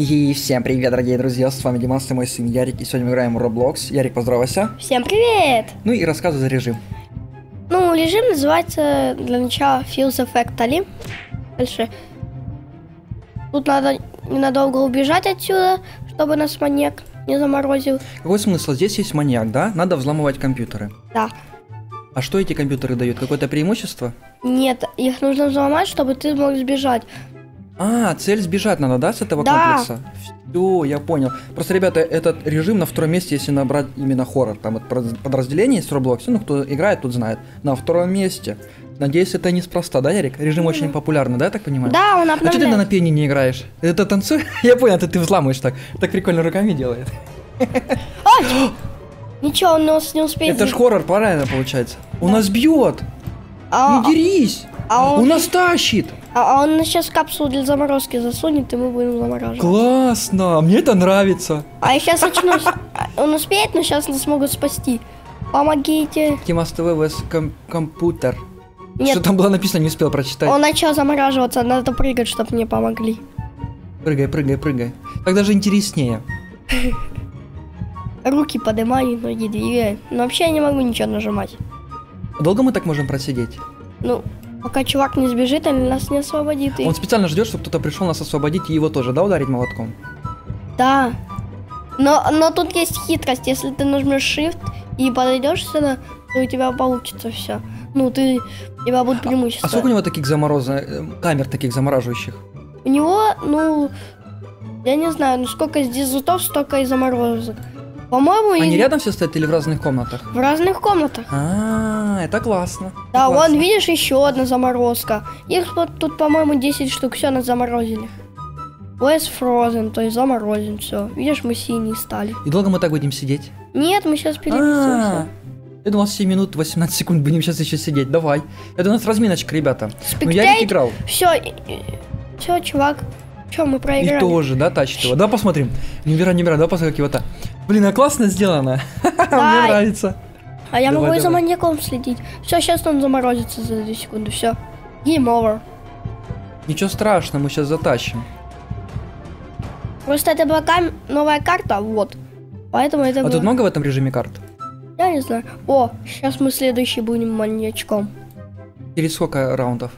И всем привет, дорогие друзья, с вами Диман ТВ, мой сын Ярик, и сегодня мы играем в Роблокс. Ярик, поздоровайся. Всем привет! Ну и рассказывай за режим. Ну, режим называется для начала Feel the Fact. Дальше. Тут надо ненадолго убежать отсюда, чтобы нас маньяк не заморозил. Какой смысл? Здесь есть маньяк, да? Надо взламывать компьютеры. Да. А что эти компьютеры дают? Какое-то преимущество? Нет, их нужно взломать, чтобы ты мог сбежать. А, цель сбежать надо, да, с этого комплекса? Все, я понял. Просто, ребята, этот режим на втором месте, если набрать именно хоррор. Там вот подразделение есть в Роблоксе, ну, кто играет, тот знает. На втором месте. Надеюсь, это неспроста, да, Ярик? Режим очень популярный, да, я так понимаю? Да, он обновляет. А что ты на пении не играешь? Это танцуешь? Я понял, это ты взламываешь так. Так прикольно руками делает. Ничего, он нас не успеет. Это ж хоррор, правильно, получается. Он нас бьет. Не дерись. Он нас тащит. А он сейчас капсулу для заморозки засунет, и мы будем замораживать. Классно! Мне это нравится. А я сейчас очнусь. Он успеет, но сейчас нас могут спасти. Помогите. Димас ТВ vs компьютер. Нет. Что там было написано, не успел прочитать. Он начал замораживаться, надо прыгать, чтобы мне помогли. Прыгай, прыгай, прыгай. Так даже интереснее. Руки поднимай, ноги двигай. Но вообще я не могу ничего нажимать. Долго мы так можем просидеть? Ну... Пока чувак не сбежит, он нас не освободит. Он специально ждет, чтобы кто-то пришел нас освободить и его тоже, да, ударить молотком? Да. Но тут есть хитрость. Если ты нажмешь Shift и подойдешь сюда, то у тебя получится все. Ну, у тебя будут преимущества. А сколько у него таких камер таких замораживающих? У него, ну, я не знаю, ну сколько здесь зутов, столько и заморозок. По-моему, они рядом все стоят или в разных комнатах? В разных комнатах. А, это классно. Да, вон, видишь, еще одна заморозка. Их вот тут, по-моему, 10 штук, все нас заморозили. West Frozen, то есть заморозим, все. Видишь, мы синие стали. И долго мы так будем сидеть? Нет, мы сейчас перенесемся. Я думал, 7 минут, 18 секунд будем сейчас еще сидеть. Давай. Это у нас разминочка, ребята. Ну, я не играл. Все, чувак. Че, мы проиграли? И тоже, да, тащит его. Да, посмотрим. Не убирай, да, посмотри, как его-то. Блин, а классно сделано. Мне нравится. А я могу и за маньяком следить. Все, сейчас он заморозится за 2 секунды. Все. Game over. Ничего страшного, мы сейчас затащим. Просто это была новая карта, вот. Поэтому это. А тут много в этом режиме карт? Я не знаю. О, сейчас мы следующий будем маньячком. Через сколько раундов?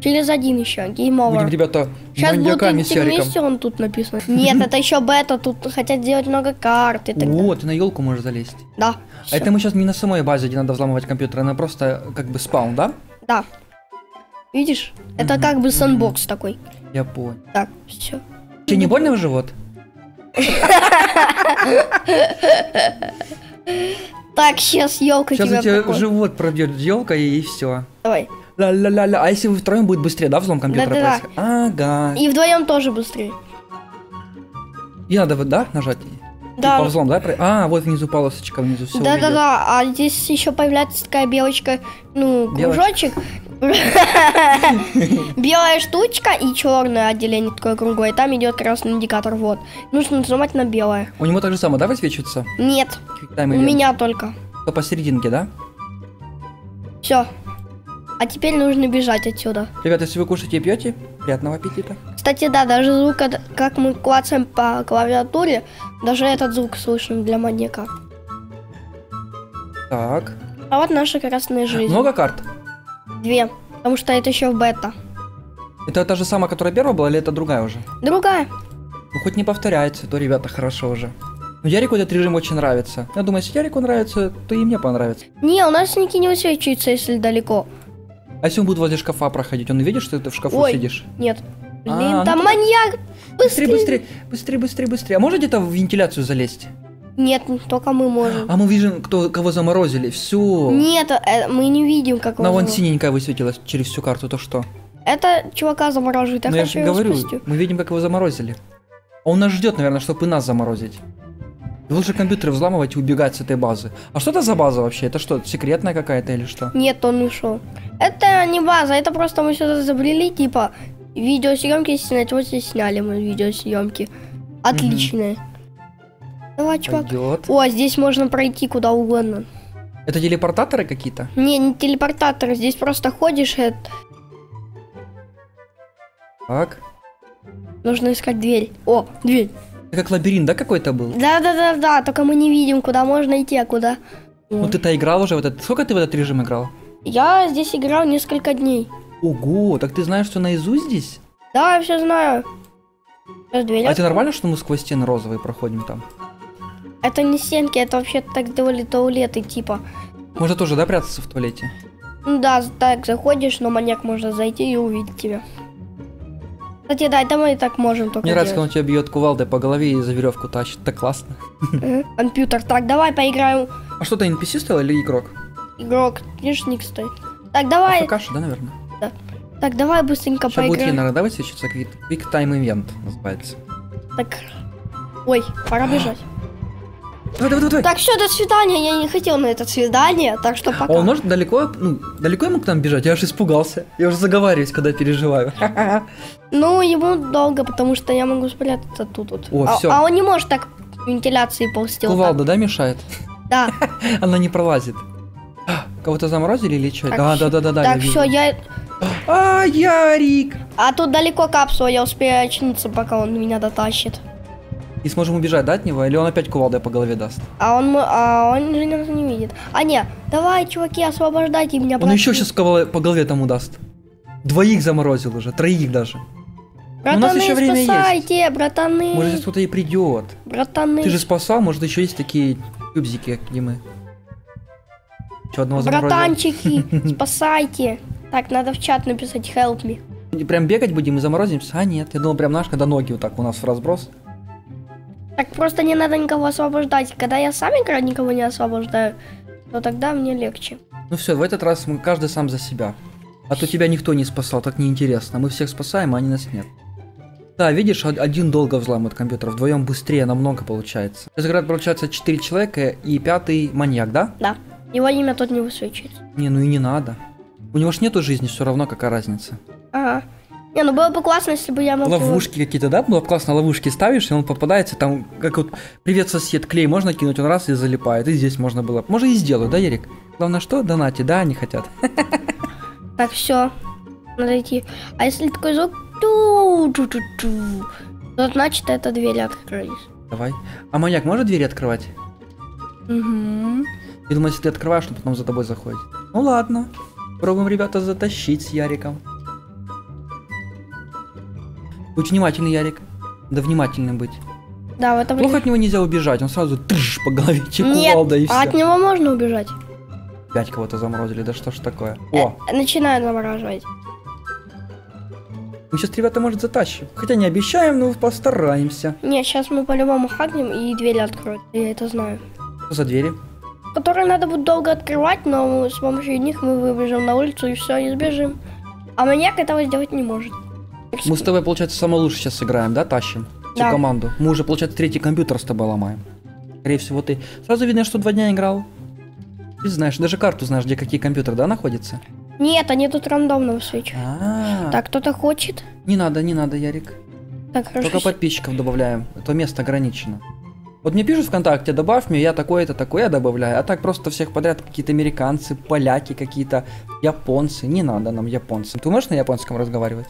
Через 1 еще, Game Over. Будем, ребята, сейчас маньяками с Яриком. Сейчас он тут написано. Нет, это еще бета, тут хотят сделать много карт и так далее. Вот, ты на елку можешь залезть. Да. А это мы сейчас не на самой базе, где надо взламывать компьютер, она просто как бы спаун, да? Да. Видишь? Это как бы сэндбокс такой. Я понял. Так, все. Тебе не больно в живот? Так, сейчас елка тебя пробьет. Сейчас у тебя живот пробьет елка и все. Давай. Ла-ла-ла-ла. А если вы втроем будет быстрее, да, взлом компьютера? Да, да. Ага. И вдвоем тоже быстрее. И надо вот, да, нажать? Да. И по взлом, да? А, вот внизу полосочка, внизу все. Да-да-да, а здесь еще появляется такая белочка, ну, кружочек. Белая штучка и черное отделение такое круглое. И там идет красный индикатор, вот. Нужно нажимать на белое. У него так же самое, да, высвечивается? Нет, у меня только. То посерединке, да? Все. А теперь нужно бежать отсюда. Ребята, если вы кушаете и пьете, приятного аппетита. Кстати, да, даже звук, как мы клацаем по клавиатуре, даже этот звук слышен для маньяка. Так. А вот наша красная жизнь. Много карт? 2, потому что это еще в бета. Это та же самая, которая первая была, или это другая уже? Другая. Ну, хоть не повторяется, то, ребята, хорошо уже. Но Ярику этот режим очень нравится. Я думаю, если Ярику нравится, то и мне понравится. Не, у нас ники не высвечиваются, если далеко. А если он будет возле шкафа проходить, он видит, что ты в шкафу сидишь? Нет. Блин, там маньяк! Быстрее, быстрее, быстрее, быстрее, быстрее. А можно где-то в вентиляцию залезть? Нет, только мы можем. А мы видим, кого заморозили, все. Нет, мы не видим, как он. Но вон синенькая высветилась через всю карту, то что? Это чувака замораживает, я же говорю, мы видим, как его заморозили. Он нас ждет, наверное, чтобы и нас заморозить. Лучше компьютеры взламывать и убегать с этой базы. А что это за база вообще? Это что, секретная какая-то или что? Нет, он ушел. Это не база, это просто мы сюда забрели, типа, видеосъемки снять. Вот здесь сняли мы видеосъемки. Отличные. Давай, чувак. Пойдет. О, здесь можно пройти куда угодно. Это телепортаторы какие-то? Не, не телепортаторы, здесь просто ходишь. Так. Нужно искать дверь. О, дверь. Как лабиринт, да, какой-то был? Да, только мы не видим, куда можно идти, а куда... Ну ты-то играл уже в этот... Сколько ты в этот режим играл? Я здесь играл несколько дней. Ого, так ты знаешь, что наизусть здесь? Да, я все знаю. Дверь, а это нормально, что мы сквозь стены розовые проходим там? Это не стенки, это вообще так довольно туалеты типа. Можно тоже, да, прятаться в туалете? Ну да, так заходишь, но маньяк может зайти и увидеть тебя. Кстати, да, это мы и так можем только делать. Мне нравится, когда он тебя бьет кувалдой по голове и за веревку тащит, так классно. Компьютер, так, давай поиграем. А что-то NPC стоил или игрок? Игрок, лишник стоит. Так, давай. Каша, да, наверное? Да. Так, давай быстренько сейчас поиграем. Сейчас будет Ленар, давай свечиться, Quick Time Event называется. Так, ой, пора бежать. Давай. Так, все, до свидания, я не хотел на это свидание, так что пока. Он может далеко, ну, далеко ему к нам бежать? Я аж испугался, я уже заговариваюсь, когда переживаю. Ну, ему долго, потому что я могу спрятаться тут вот. О, все. А он не может так вентиляции ползти. Кувалда, да, мешает? Да. Она не пролазит. Кого-то заморозили или что? Да. Так, все, я... А, Ярик! А тут далеко капсула, я успею очнуться, пока он меня дотащит. И сможем убежать, да, от него? Или он опять кувалдой по голове даст? А он же нас не видит. А, не, давай, чуваки, освобождайте меня. Он еще сейчас по голове тому даст. Двоих заморозил уже, троих даже. Братаны, у нас еще время спасайте, есть. Братаны. Может, здесь кто-то и придет. Братаны. Ты же спасал, может, еще есть такие тюбзики, где мы. Че, одного заморозил? Братанчики, спасайте. Так, надо в чат написать help me. Прям бегать будем и заморозимся? А, нет, я думал, прям наш, когда ноги вот так у нас в разброс. Так просто не надо никого освобождать. Когда я сам играю, никого не освобождаю, то тогда мне легче. Ну все, в этот раз мы каждый сам за себя. А то тебя никто не спасал, так неинтересно. Мы всех спасаем, а они нас нет. Да, видишь, один долго взламывает компьютер, вдвоем быстрее намного получается. Сейчас играют, получается, 4 человека и 5-й маньяк, да? Да. Его имя тут не высвечивается. Не, ну и не надо. У него ж нету жизни, все равно какая разница. Ага. Не, ну было бы классно, если бы я мог... Ловушки его... какие-то, да? Было бы классно, ловушки ставишь, и он попадается, там, как вот, привет, сосед, клей можно кинуть, он раз и залипает, и здесь можно было... Можно и сделаю, да, Ярик? Главное, что? Донати, да, они хотят. Так, все, надо идти. А если такой звук... то значит, это двери открылись. Давай. А маньяк может двери открывать? Угу. Я думаю, если ты открываешь, он потом за тобой заходит. Ну ладно, пробуем, ребята, затащить с Яриком. Будь внимательный, Ярик. Да, внимательным быть. Да, в этом... Плохо от него нельзя убежать, он сразу тыш по голове чекувал, да и все. А от него можно убежать. Опять кого-то заморозили, да что ж такое. О! Начинаю замораживать. Мы сейчас, ребята, может, затащим. Хотя не обещаем, но постараемся. Не, сейчас мы по-любому хакнем и двери откроют. Я это знаю. Что за двери? Которые надо будет долго открывать, но с помощью них мы выбежим на улицу и все, и сбежим. А маньяк этого сделать не может. Мы с тобой, получается, самое лучшее сейчас играем, да, тащим всю команду? Мы уже, получается, 3-й компьютер с тобой ломаем. Скорее всего, ты. Сразу видно, что 2 дня играл. Ты знаешь, даже карту знаешь, где какие компьютеры, да, находятся? Нет, они тут рандомно высвечивают. Так, кто-то хочет? Не надо, Ярик. Так, хорошо. Только подписчиков добавляем, это место ограничено. Вот мне пишут ВКонтакте, добавь мне, я такое-то, такое добавляю. А так просто всех подряд какие-то американцы, поляки, какие-то японцы. Не надо нам японцы. Ты можешь на японском разговаривать?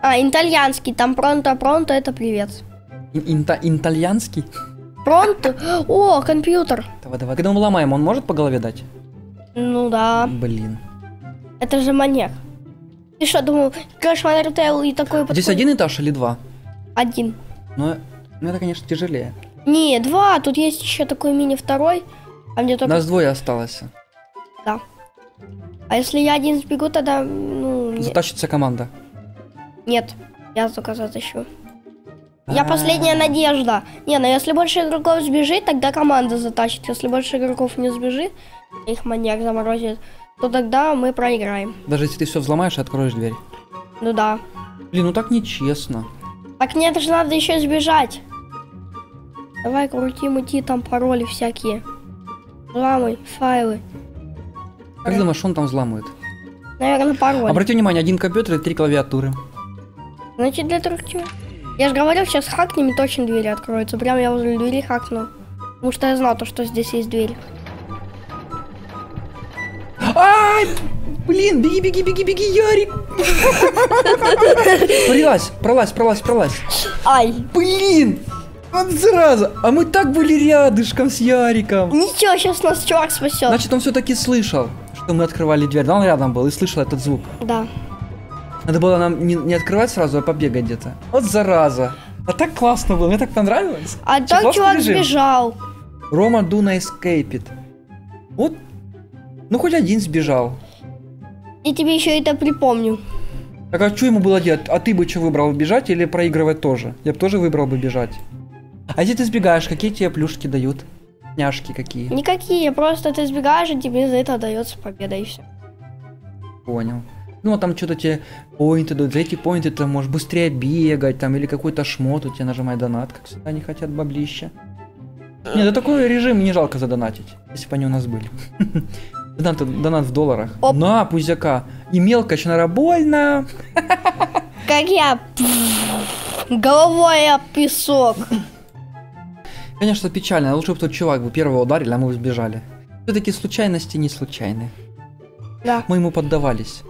А, итальянский, там пронто, это привет. Итальянский? Пронто? О, компьютер. Давай. Когда мы ломаем, он может по голове дать? Ну да. Блин. Это же маньяк. Ты что, думал, кошмар и такой... Здесь один этаж или 2? Один. Ну это, конечно, тяжелее. Не, 2, тут есть еще такой мини-второй. А мне только... Нас 2 осталось. Да. А если я один сбегу, тогда... Затащится команда. Нет, я только затащу. Я последняя надежда. Не, ну если больше игроков сбежит, тогда команда затащит. Если больше игроков не сбежит, их маньяк заморозит, то тогда мы проиграем. Даже если ты все взломаешь и откроешь дверь. Ну да. Блин, ну так нечестно. Так нет, же надо еще сбежать. Давай крутим, идти, там пароли всякие. Взламывай, файлы. Как думаешь, что он там взламывает? Наверное, пароль. Обрати внимание, 1 компьютер и 3 клавиатуры. Значит, для трех чего? Я же говорил, сейчас хакнем и точно двери откроются. Прям я возле двери хакнул. Потому что я знал, что здесь есть дверь. Блин, беги, беги, беги, беги, Ярик. Пролазь, пролазь, пролазь, пролазь. Ай. Блин. Вот зараза. А мы так были рядышком с Яриком. Ничего, сейчас нас чувак спасет. Значит, он все-таки слышал, что мы открывали дверь. Да, он рядом был и слышал этот звук. Да. Надо было нам не открывать сразу, а побегать где-то. Вот зараза. А так классно было, мне так понравилось. А там чувак сбежал. Рома Дуна эскейпит. Вот. Ну хоть один сбежал. Я тебе еще это припомню. Так а что ему было делать? А ты бы что выбрал, бежать или проигрывать тоже? Я бы тоже выбрал бы бежать. А где ты сбегаешь? Какие тебе плюшки дают? Няшки какие? Никакие, просто ты сбегаешь, и тебе за это дается победа и все. Понял. Ну, а там что-то тебе поинты дают. За эти поинты ты можешь быстрее бегать, там, или какой-то шмот, у тебя нажимает донат, как всегда, они хотят баблища. Нет, да такой режим не жалко задонатить, если бы они у нас были. Донат в долларах. Оп. На, пузяка. И мелко, шнарабольно. Как я. Головой я песок. Конечно, печально. Лучше бы тот чувак бы первого ударил, а мы сбежали. Все-таки случайности не случайны. Да. Мы ему поддавались.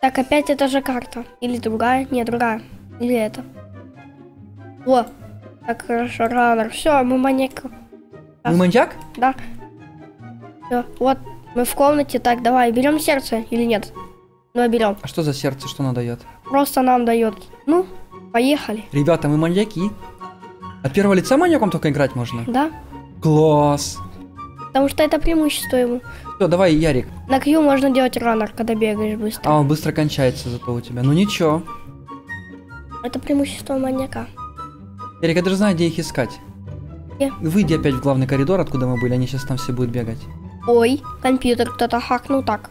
Так, опять эта же карта. Или другая? Не, другая. Или это. О, так хорошо, раннер. Все, мы маньяк. Мы маньяк? Да. Все, вот, мы в комнате. Так, давай, берем сердце или нет? Ну, берем. А что за сердце? Что она дает? Просто нам дает. Ну, поехали. Ребята, мы маньяки. От первого лица маньяком только играть можно? Да. Класс. Потому что это преимущество ему. Все, давай, Ярик. На Q можно делать раннер, когда бегаешь быстро. А он быстро кончается зато у тебя. Ну ничего. Это преимущество маньяка. Ярик, я даже знаю, где их искать. Где? Выйди опять в главный коридор, откуда мы были. Они сейчас там все будут бегать. Ой, компьютер кто-то хакнул так.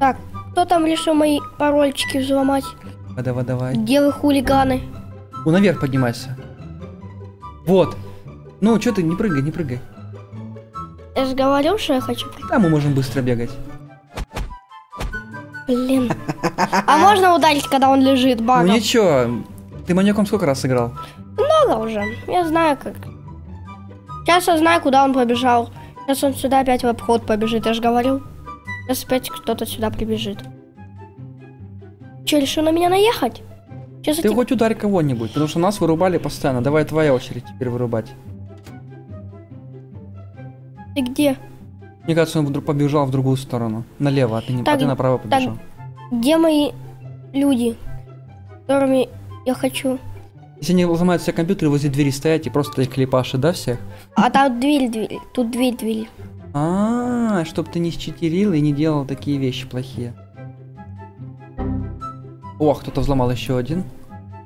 Так, кто там решил мои парольчики взломать? Давай, давай. Где вы, хулиганы? О, наверх поднимайся. Вот. Ну, что ты, не прыгай, не прыгай. Я же говорил, что я хочу прыгать. Да, мы можем быстро бегать. Блин. А можно ударить, когда он лежит, багом? Ну ничего, ты маньяком сколько раз играл? Много уже, я знаю как. Сейчас я знаю, куда он побежал. Сейчас он сюда опять в обход побежит, я же говорил. Сейчас опять кто-то сюда прибежит. Че, решил на меня наехать? Сейчас ты хоть ударь кого-нибудь, потому что нас вырубали постоянно. Давай твоя очередь теперь вырубать. Ты где? Мне кажется, он вдруг побежал в другую сторону. Налево, а ты, не... так, а ты направо побежал. Так, где мои люди, которыми я хочу? Если они ломают все компьютеры, возле двери стоять и просто их клепаши, да, всех? А там дверь, тут дверь. А, чтоб ты не считерил и не делал такие вещи плохие. О, кто-то взломал еще один.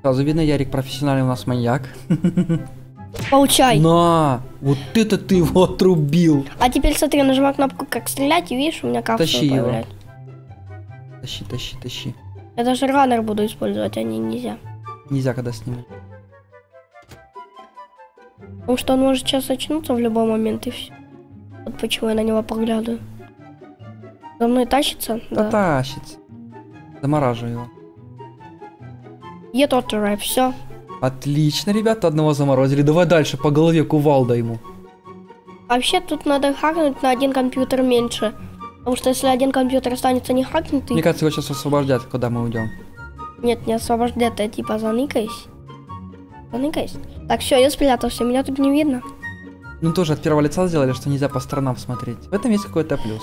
Сразу видно, Ярик профессиональный у нас маньяк. Получай. На, вот это ты его отрубил. А теперь смотри, нажимай кнопку «Как стрелять» и видишь, у меня капсула появляется. Тащи его. Тащи, тащи, тащи. Я даже раннер буду использовать, а не нельзя. Нельзя, когда с ним. Потому что он может сейчас очнуться в любой момент и все. Вот почему я на него поглядываю. За мной тащится? Да, да. Тащится. Замораживаю его. Я тот райп, все. Отлично, ребята, одного заморозили. Давай дальше, по голове кувалда ему. Вообще, тут надо хакнуть на один компьютер меньше. Потому что если один компьютер останется не хакнутый... Мне кажется, его сейчас освобождят, когда мы уйдем. Нет, не освобождят, а типа заныкайся. Заныкайся. Так, все, я спрятался, меня тут не видно. Ну, тоже от первого лица сделали, что нельзя по сторонам смотреть. В этом есть какой-то плюс.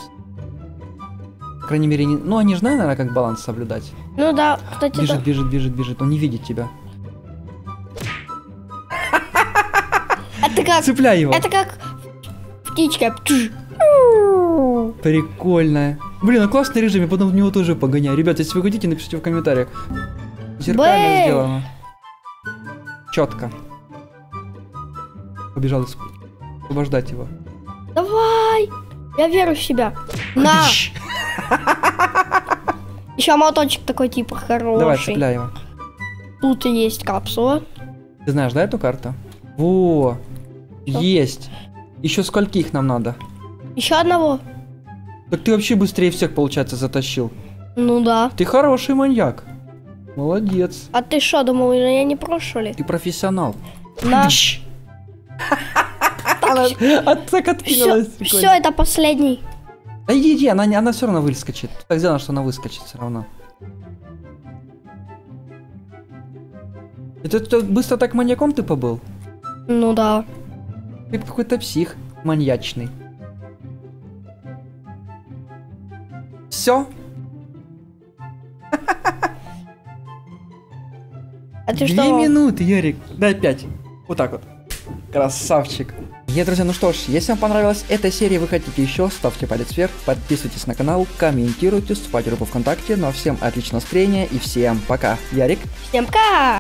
По крайней мере, не... ну, они же знают, наверное, как баланс соблюдать. Ну да, кстати... Бежит, бежит, бежит, бежит, он не видит тебя. Это как... Цепляй его. Это как птичка. Прикольная. Блин, а классный режим, я потом в него тоже погоняю. Ребята, если вы хотите, напишите в комментариях. Зеркально сделано. Четко. Побежал освобождать его. Давай. Я верю в себя. На. Еще молоточек такой типа хороший. Давай, цепляй его. Тут есть капсула. Ты знаешь, да, эту карту? Во, есть. Еще скольких нам надо? Еще одного. Так ты вообще быстрее всех, получается, затащил. Ну да. Ты хороший маньяк. Молодец. А ты что, думал, я не прошу ли? Ты профессионал. Да. Она так откинулась. Все, это последний. Да иди, она все равно выскочит. Так сделано, что она выскочит все равно. Это быстро так маньяком ты побыл? Ну да. Ты какой-то псих маньячный. Все? А ты 2 минуты, Ярик. Дай 5. Вот так вот. Красавчик. Итак, друзья, ну что ж, если вам понравилась эта серия, вы хотите еще, ставьте палец вверх, подписывайтесь на канал, комментируйте, вступайте в группу ВКонтакте. Ну а всем отличного настроения и всем пока. Ярик. Всем пока.